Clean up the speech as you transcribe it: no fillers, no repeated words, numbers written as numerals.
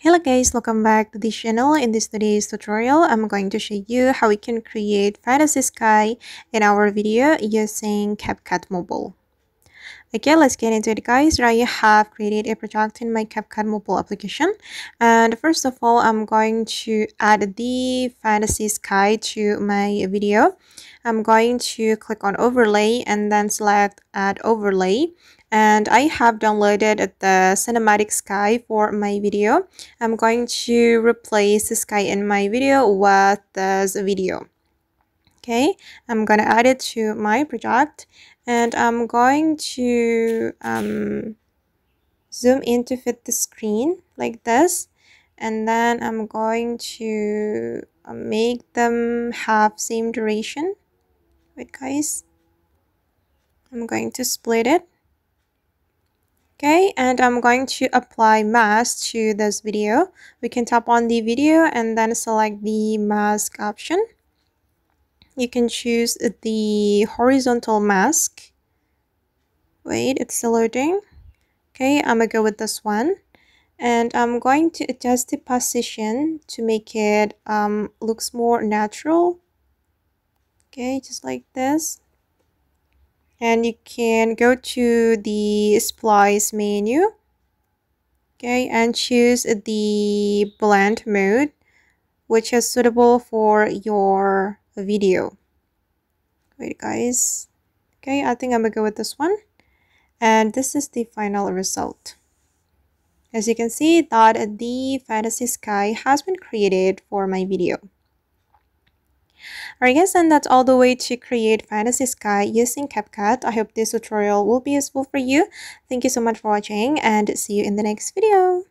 Hello guys, welcome back to this channel. In this today's tutorial, I'm going to show you how we can create fantasy sky in our video using CapCut mobile. Okay, let's get into it guys. Now I have created a project in my CapCut mobile application, and first of all I'm going to add the fantasy sky to my video. I'm going to click on overlay and then select add overlay. And I have downloaded the cinematic sky for my video. I'm going to replace the sky in my video with this video. Okay, I'm going to add it to my project, and I'm going to zoom in to fit the screen like this. And then I'm going to make them have same duration. Wait guys, I'm going to split it. Okay, and I'm going to apply mask to this video. We can tap on the video and then select the mask option. You can choose the horizontal mask. Wait, it's still loading. Okay, I'm gonna go with this one. And I'm going to adjust the position to make it looks more natural. Okay, just like this. And you can go to the splice menu, okay, and choose the blend mode, which is suitable for your video. Wait guys, okay, I think I'm gonna go with this one. And this is the final result. As you can see that the fantasy sky has been created for my video. Alright guys, and that's all the way to create fantasy sky using CapCut. I hope this tutorial will be useful for you. Thank you so much for watching, and see you in the next video.